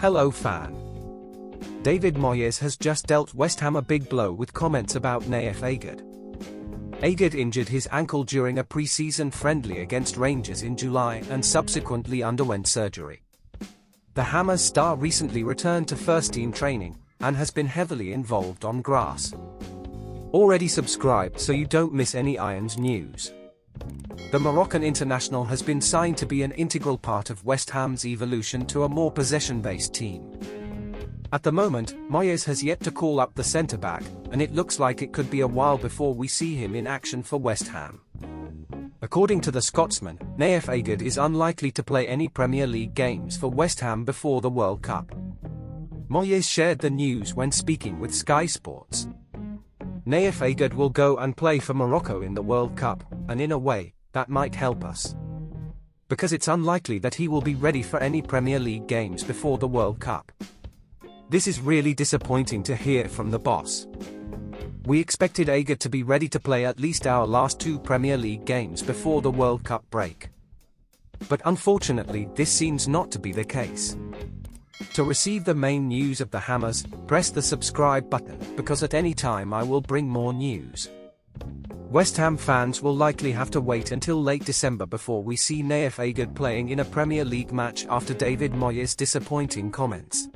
Hello fan. David Moyes has just dealt West Ham a big blow with comments about Nayef Aguerd. Aguerd injured his ankle during a pre-season friendly against Rangers in July and subsequently underwent surgery. The Hammers star recently returned to first-team training and has been heavily involved on grass. Already subscribed so you don't miss any Irons news. The Moroccan international has been signed to be an integral part of West Ham's evolution to a more possession-based team. At the moment, Moyes has yet to call up the centre-back, and it looks like it could be a while before we see him in action for West Ham. According to the Scotsman, Nayef Aguerd is unlikely to play any Premier League games for West Ham before the World Cup. Moyes shared the news when speaking with Sky Sports. Nayef Aguerd will go and play for Morocco in the World Cup, and in a way, that might help us, because it's unlikely that he will be ready for any Premier League games before the World Cup. This is really disappointing to hear from the boss. We expected Aguerd to be ready to play at least our last two Premier League games before the World Cup break. But unfortunately, this seems not to be the case. To receive the main news of the Hammers, press the subscribe button, because at any time I will bring more news. West Ham fans will likely have to wait until late December before we see Nayef Aguerd playing in a Premier League match after David Moyes' disappointing comments.